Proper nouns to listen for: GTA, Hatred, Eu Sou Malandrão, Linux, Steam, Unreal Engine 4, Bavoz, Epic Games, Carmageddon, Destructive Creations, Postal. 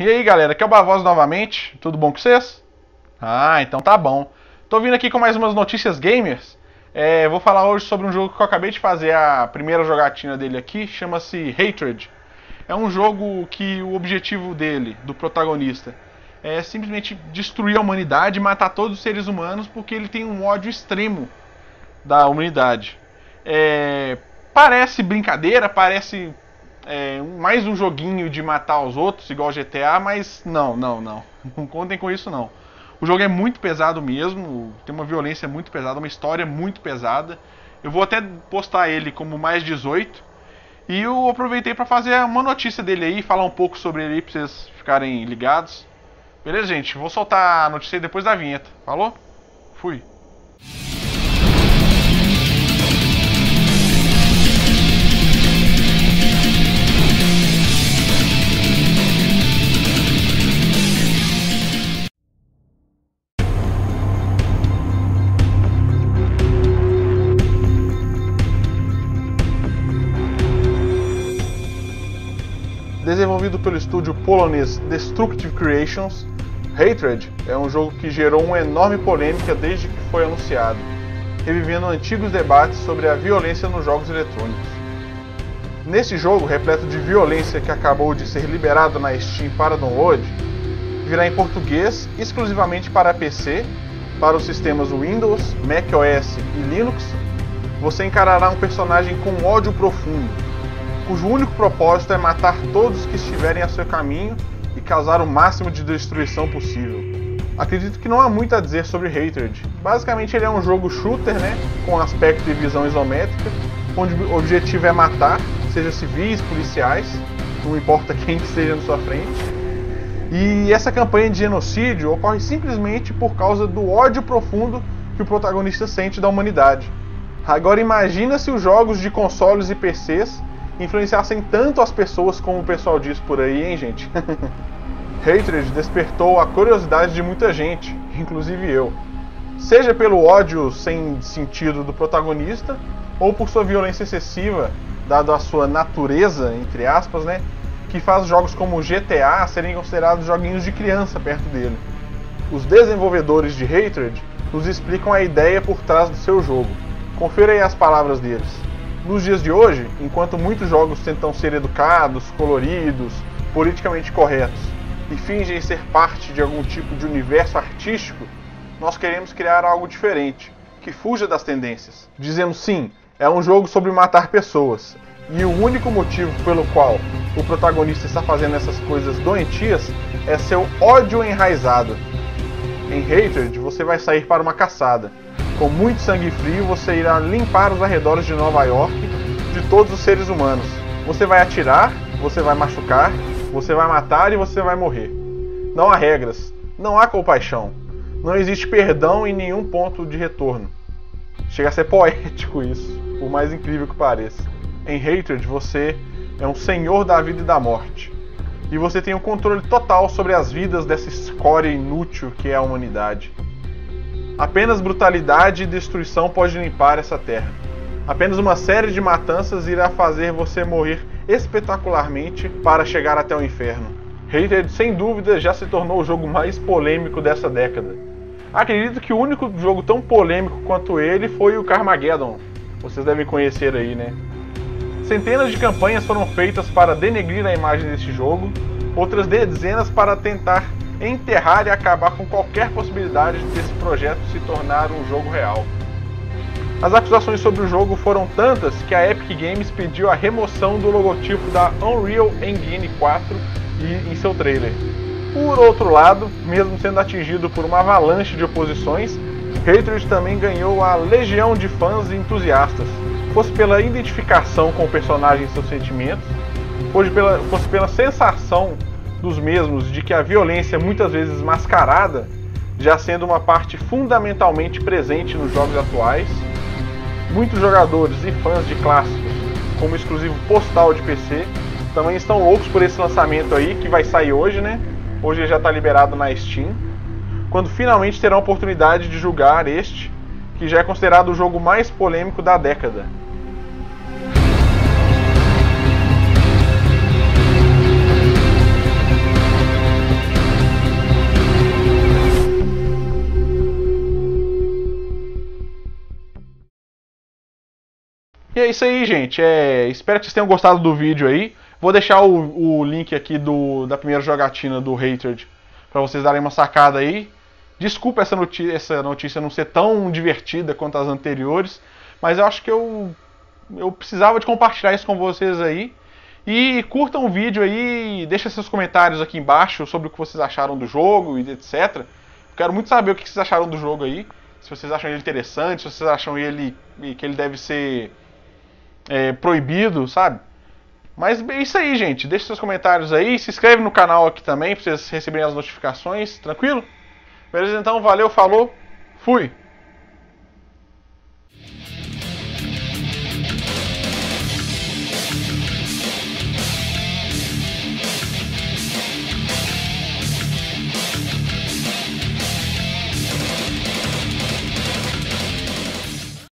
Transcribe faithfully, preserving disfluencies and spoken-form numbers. E aí galera, aqui é o Bavoz novamente, tudo bom com vocês? Ah, então tá bom. Tô vindo aqui com mais umas notícias gamers. É, vou falar hoje sobre um jogo que eu acabei de fazer a primeira jogatina dele aqui, chama-se Hatred. É um jogo que o objetivo dele, do protagonista, é simplesmente destruir a humanidade e matar todos os seres humanos porque ele tem um ódio extremo da humanidade. É, parece brincadeira, parece... É, mais um joguinho de matar os outros, igual G T A, mas não, não, não. Não contem com isso, não. O jogo é muito pesado mesmo, tem uma violência muito pesada, uma história muito pesada. Eu vou até postar ele como mais dezoito. E eu aproveitei para fazer uma notícia dele aí, falar um pouco sobre ele aí pra vocês ficarem ligados. Beleza, gente? Vou soltar a notícia aí depois da vinheta. Falou? Fui. Desenvolvido pelo estúdio polonês Destructive Creations, Hatred é um jogo que gerou uma enorme polêmica desde que foi anunciado, revivendo antigos debates sobre a violência nos jogos eletrônicos. Nesse jogo, repleto de violência que acabou de ser liberado na Steam para download, virá em português exclusivamente para P C, para os sistemas Windows, Mac O S e Linux, você encarará um personagem com ódio profundo, cujo único propósito é matar todos que estiverem a seu caminho e causar o máximo de destruição possível. Acredito que não há muito a dizer sobre Hatred. Basicamente ele é um jogo shooter, né, com aspecto de visão isométrica, onde o objetivo é matar, seja civis, policiais, não importa quem que esteja na sua frente. E essa campanha de genocídio ocorre simplesmente por causa do ódio profundo que o protagonista sente da humanidade. Agora imagina se os jogos de consoles e P Cs influenciassem tanto as pessoas como o pessoal diz por aí, hein, gente? Hatred despertou a curiosidade de muita gente, inclusive eu. Seja pelo ódio sem sentido do protagonista, ou por sua violência excessiva, dado a sua natureza, entre aspas, né, que faz jogos como G T A serem considerados joguinhos de criança perto dele. Os desenvolvedores de Hatred nos explicam a ideia por trás do seu jogo. Confira aí as palavras deles. Nos dias de hoje, enquanto muitos jogos tentam ser educados, coloridos, politicamente corretos e fingem ser parte de algum tipo de universo artístico, nós queremos criar algo diferente, que fuja das tendências. Dizemos sim, é um jogo sobre matar pessoas, e o único motivo pelo qual o protagonista está fazendo essas coisas doentias é seu ódio enraizado. Em Hatred, você vai sair para uma caçada. Com muito sangue frio, você irá limpar os arredores de Nova York de todos os seres humanos. Você vai atirar, você vai machucar, você vai matar e você vai morrer. Não há regras, não há compaixão, não existe perdão e nenhum ponto de retorno. Chega a ser poético isso, por mais incrível que pareça. Em Hatred, você é um senhor da vida e da morte. E você tem o controle total sobre as vidas dessa escória inútil que é a humanidade. Apenas brutalidade e destruição pode limpar essa terra. Apenas uma série de matanças irá fazer você morrer espetacularmente para chegar até o inferno. Hatred, sem dúvida, já se tornou o jogo mais polêmico dessa década. Acredito que o único jogo tão polêmico quanto ele foi o Carmageddon. Vocês devem conhecer aí, né? Centenas de campanhas foram feitas para denegrir a imagem desse jogo, outras dezenas para tentar enterrar e acabar com qualquer possibilidade desse projeto se tornar um jogo real. As acusações sobre o jogo foram tantas que a Epic Games pediu a remoção do logotipo da Unreal Engine quatro em seu trailer. Por outro lado, mesmo sendo atingido por uma avalanche de oposições, Hatred também ganhou a legião de fãs e entusiastas, fosse pela identificação com o personagem e seus sentimentos, fosse pela, fosse pela sensação dos mesmos de que a violência, muitas vezes mascarada, já sendo uma parte fundamentalmente presente nos jogos atuais. Muitos jogadores e fãs de clássicos, como o exclusivo Postal de P C, também estão loucos por esse lançamento aí, que vai sair hoje, né? Hoje ele já está liberado na Steam, quando finalmente terão a oportunidade de julgar este, que já é considerado o jogo mais polêmico da década. E é isso aí, gente. É... Espero que vocês tenham gostado do vídeo aí. Vou deixar o, o link aqui do, da primeira jogatina do Hatred para vocês darem uma sacada aí. Desculpa essa notícia, essa notícia não ser tão divertida quanto as anteriores, mas eu acho que eu, eu precisava de compartilhar isso com vocês aí. E curtam o vídeo aí, deixem seus comentários aqui embaixo sobre o que vocês acharam do jogo e etcétera. Quero muito saber o que vocês acharam do jogo aí, se vocês acham ele interessante, se vocês acham ele que ele deve ser é, proibido, sabe? Mas é isso aí, gente. Deixe seus comentários aí, se inscreve no canal aqui também, para vocês receberem as notificações, tranquilo? Beleza, então, valeu, falou, fui!